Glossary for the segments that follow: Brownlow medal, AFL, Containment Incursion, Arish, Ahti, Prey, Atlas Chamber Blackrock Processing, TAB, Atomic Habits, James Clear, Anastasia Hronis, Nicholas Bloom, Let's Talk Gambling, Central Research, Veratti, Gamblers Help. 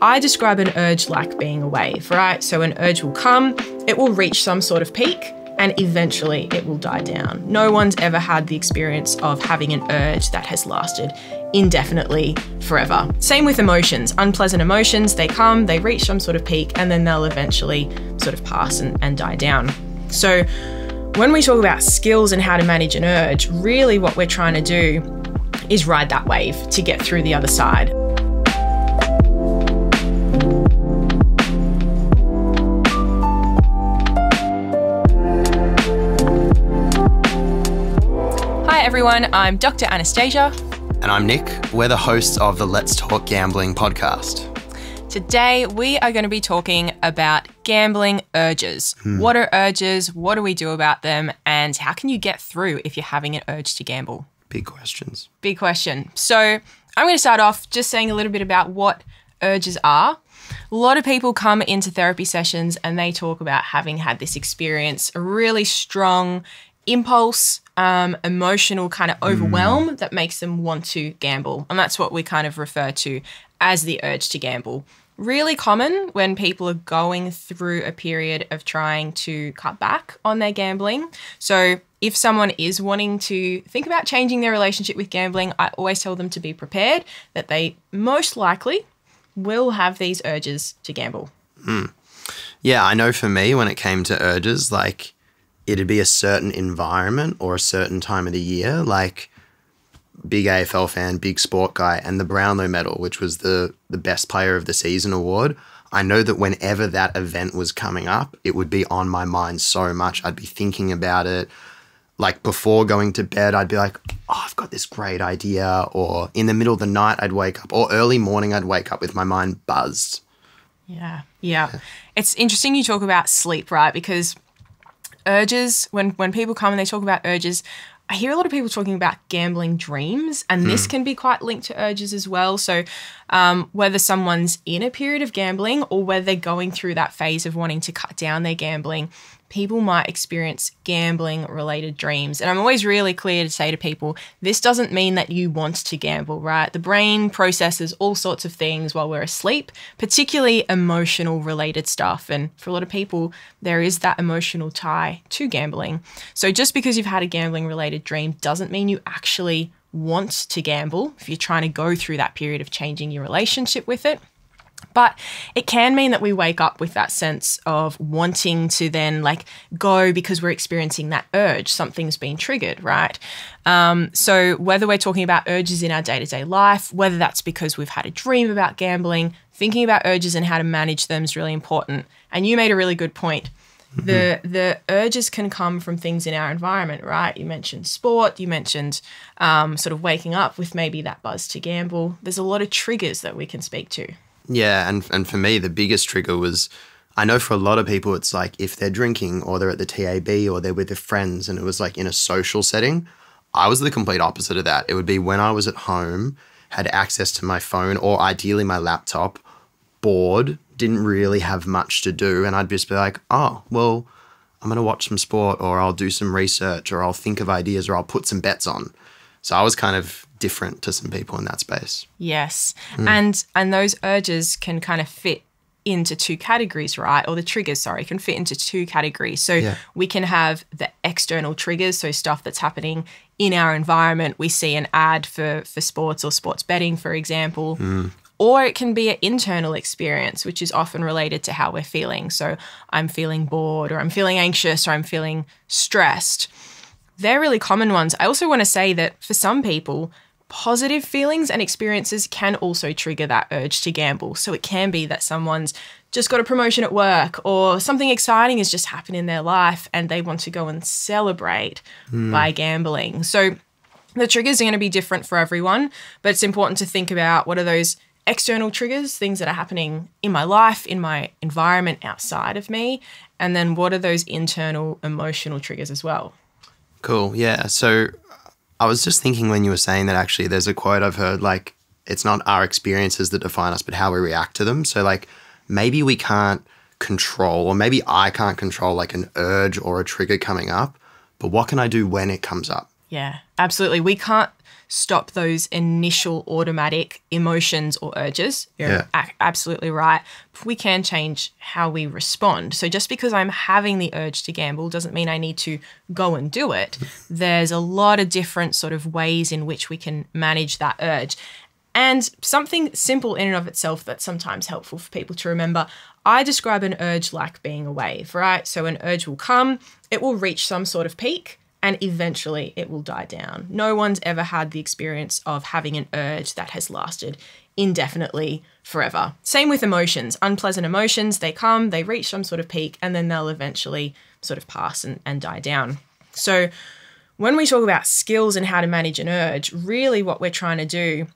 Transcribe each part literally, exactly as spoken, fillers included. I describe an urge like being a wave, right? So an urge will come, it will reach some sort of peak, and eventually it will die down. No one's ever had the experience of having an urge that has lasted indefinitely forever. Same with emotions, unpleasant emotions, they come, they reach some sort of peak, and then they'll eventually sort of pass and, and die down. So when we talk about skills and how to manage an urge, really what we're trying to do is ride that wave to get through the other side. Everyone, I'm Doctor Anastasia. And I'm Nick. We're the hosts of the Let's Talk Gambling podcast. Today, we are going to be talking about gambling urges. Hmm. What are urges? What do we do about them? And how can you get through if you're having an urge to gamble? Big questions. Big question. So I'm going to start off just saying a little bit about what urges are. A lot of people come into therapy sessions and they talk about having had this experience, a really strong impulse, um, emotional kind of overwhelm mm. that makes them want to gamble. And that's what we kind of refer to as the urge to gamble. Really common when people are going through a period of trying to cut back on their gambling. So if someone is wanting to think about changing their relationship with gambling, I always tell them to be prepared that they most likely will have these urges to gamble. Mm. Yeah, I know for me, when it came to urges, like, it'd be a certain environment or a certain time of the year, like big A F L fan, big sport guy, and the Brownlow medal, which was the, the best player of the season award. I know that whenever that event was coming up, it would be on my mind so much. I'd be thinking about it. Like before going to bed, I'd be like, oh, I've got this great idea. Or in the middle of the night, I'd wake up, or early morning, I'd wake up with my mind buzzed. Yeah. Yeah. yeah. It's interesting you talk about sleep, right? Because urges, when, when people come and they talk about urges, I hear a lot of people talking about gambling dreams, and this mm. can be quite linked to urges as well. So um, whether someone's in a period of gambling or whether they're going through that phase of wanting to cut down their gambling, people might experience gambling-related dreams. And I'm always really clear to say to people, this doesn't mean that you want to gamble, right? The brain processes all sorts of things while we're asleep, particularly emotional-related stuff. And for a lot of people, there is that emotional tie to gambling. So just because you've had a gambling-related dream doesn't mean you actually want to gamble if you're trying to go through that period of changing your relationship with it. But it can mean that we wake up with that sense of wanting to then like go because we're experiencing that urge, something's been triggered, right? Um, so whether we're talking about urges in our day-to-day life, whether that's because we've had a dream about gambling, thinking about urges and how to manage them is really important. And you made a really good point. The the urges can come from things in our environment, right? You mentioned sport, you mentioned um, sort of waking up with maybe that buzz to gamble. There's a lot of triggers that we can speak to. Yeah, and, and for me, the biggest trigger was, I know for a lot of people, it's like if they're drinking or they're at the T A B or they're with their friends and it was like in a social setting, I was the complete opposite of that. It would be when I was at home, had access to my phone or ideally my laptop, bored, didn't really have much to do, and I'd just be like, oh, well, I'm going to watch some sport, or I'll do some research, or I'll think of ideas, or I'll put some bets on. So I was kind of different to some people in that space. Yes. Mm. And and those urges can kind of fit into two categories, right? Or the triggers, sorry, can fit into two categories. So yeah. we can have the external triggers, so stuff that's happening in our environment. We see an ad for, for sports or sports betting, for example. Mm. Or it can be an internal experience, which is often related to how we're feeling. So I'm feeling bored, or I'm feeling anxious, or I'm feeling stressed. They're really common ones. I also want to say that for some people, positive feelings and experiences can also trigger that urge to gamble. So it can be that someone's just got a promotion at work, or something exciting has just happened in their life and they want to go and celebrate mm. by gambling. So the triggers are going to be different for everyone, but it's important to think about what are those external triggers, things that are happening in my life, in my environment outside of me, and then what are those internal emotional triggers as well? Cool, yeah. So I was just thinking when you were saying that, actually, there's a quote I've heard, like, it's not our experiences that define us, but how we react to them. So like maybe we can't control, or maybe I can't control like an urge or a trigger coming up, but what can I do when it comes up? Yeah, absolutely. We can't stop those initial automatic emotions or urges. You're yeah. a absolutely right. But we can change how we respond. So just because I'm having the urge to gamble doesn't mean I need to go and do it. There's a lot of different sort of ways in which we can manage that urge. And something simple in and of itself that's sometimes helpful for people to remember, I describe an urge like being a wave, right? So an urge will come, it will reach some sort of peak, and eventually it will die down. No one's ever had the experience of having an urge that has lasted indefinitely forever. Same with emotions. Unpleasant emotions, they come, they reach some sort of peak, and then they'll eventually sort of pass and, and die down. So when we talk about skills and how to manage an urge, really what we're trying to do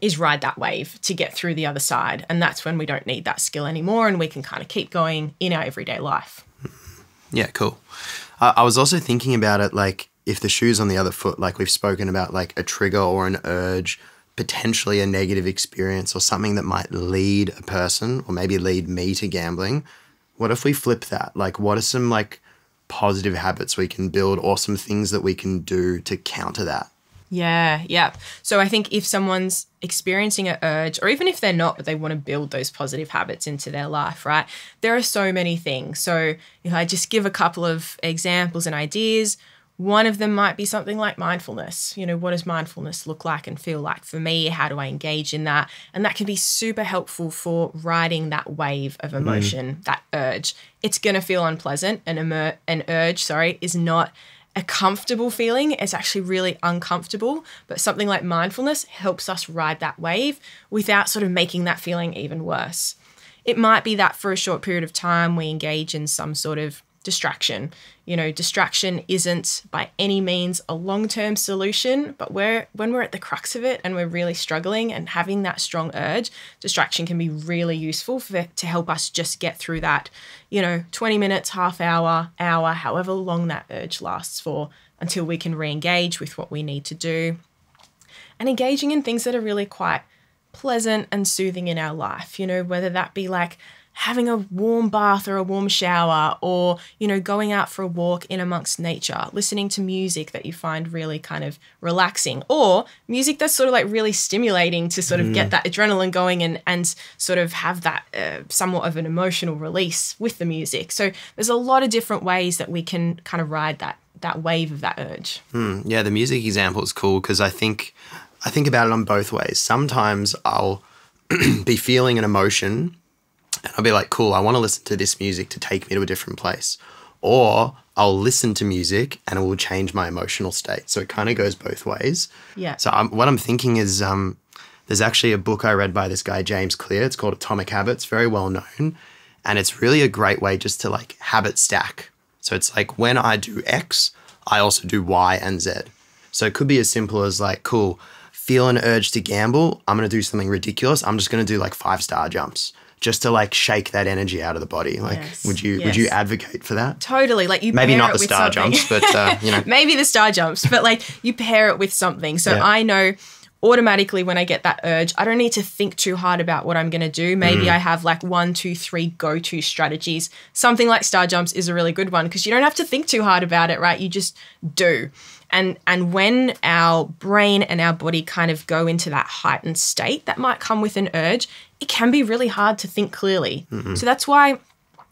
is ride that wave to get through the other side. And that's when we don't need that skill anymore and we can kind of keep going in our everyday life. Yeah, cool. Uh, I was also thinking about it, like if the shoe's on the other foot, like we've spoken about like a trigger or an urge, potentially a negative experience or something that might lead a person or maybe lead me to gambling. What if we flip that? Like what are some like positive habits we can build or some things that we can do to counter that? Yeah, yeah. So I think if someone's experiencing an urge, or even if they're not, but they want to build those positive habits into their life, right? There are so many things. So if I just give a couple of examples and ideas, one of them might be something like mindfulness. You know, what does mindfulness look like and feel like for me? How do I engage in that? And that can be super helpful for riding that wave of emotion, mm. that urge. It's going to feel unpleasant. An, emer an urge, sorry, is not a comfortable feeling. It's actually really uncomfortable, but something like mindfulness helps us ride that wave without sort of making that feeling even worse. It might be that for a short period of time we engage in some sort of distraction. You know, distraction isn't by any means a long-term solution, but we're, when we're at the crux of it and we're really struggling and having that strong urge, distraction can be really useful for, to help us just get through that, you know, twenty minutes, half hour, hour, however long that urge lasts for until we can re-engage with what we need to do. And engaging in things that are really quite pleasant and soothing in our life, you know, whether that be like having a warm bath or a warm shower or, you know, going out for a walk in amongst nature, listening to music that you find really kind of relaxing or music that's sort of like really stimulating to sort of mm. get that adrenaline going and, and sort of have that uh, somewhat of an emotional release with the music. So there's a lot of different ways that we can kind of ride that, that wave of that urge. Mm. Yeah, the music example is cool because I think, I think about it on both ways. Sometimes I'll be feeling an emotion and I'll be like, cool, I want to listen to this music to take me to a different place. Or I'll listen to music and it will change my emotional state. So it kind of goes both ways. Yeah. So I'm, what I'm thinking is um, there's actually a book I read by this guy, James Clear. It's called Atomic Habits, very well known. And it's really a great way just to like habit stack. So it's like when I do X, I also do Y and Z. So it could be as simple as like, cool, feel an urge to gamble. I'm going to do something ridiculous. I'm just going to do like five-star jumps. Just to like shake that energy out of the body. Like, yes, would you yes. would you advocate for that? Totally. Like you maybe pair not it the with star something. jumps, but uh, you know, maybe the star jumps, but like you pair it with something. So yeah. I know automatically when I get that urge, I don't need to think too hard about what I'm going to do. Maybe mm. I have like one, two, three go-to strategies. Something like star jumps is a really good one because you don't have to think too hard about it, right? You just do. And and when our brain and our body kind of go into that heightened state that might come with an urge, it can be really hard to think clearly. Mm-hmm. So that's why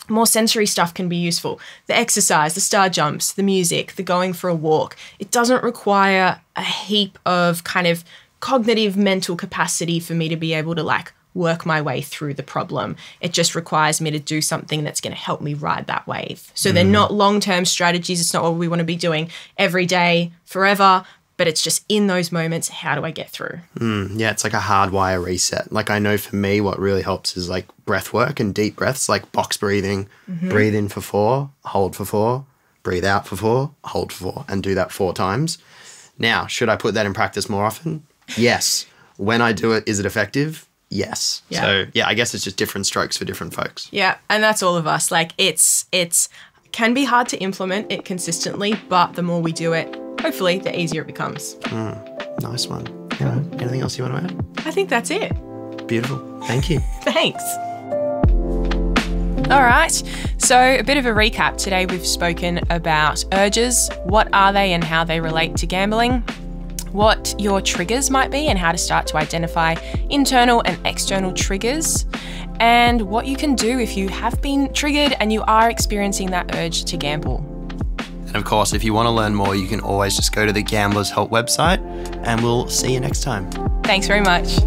more sensory stuff can be useful. The exercise, the star jumps, the music, the going for a walk. It doesn't require a heap of kind of cognitive mental capacity for me to be able to like work my way through the problem. It just requires me to do something that's going to help me ride that wave. So mm. they're not long-term strategies. It's not what we want to be doing every day, forever, but it's just in those moments, how do I get through? Mm. Yeah, it's like a hardwire reset. Like I know for me, what really helps is like breath work and deep breaths, like box breathing, mm-hmm. breathe in for four, hold for four, breathe out for four, hold for four, and do that four times. Now, should I put that in practice more often? Yes. When I do it, is it effective? Yes. Yeah. So yeah, I guess it's just different strokes for different folks. Yeah. And that's all of us. Like it's, it's can be hard to implement it consistently, but the more we do it, hopefully the easier it becomes. Mm, nice one. Yeah. Anything else you want to add? I think that's it. Beautiful. Thank you. Thanks. All right, so a bit of a recap. Today we've spoken about urges, what are they and how they relate to gambling. what your triggers might be and how to start to identify internal and external triggers, and what you can do if you have been triggered and you are experiencing that urge to gamble. And of course, if you want to learn more, you can always just go to the Gamblers Help website, and we'll see you next time. Thanks very much.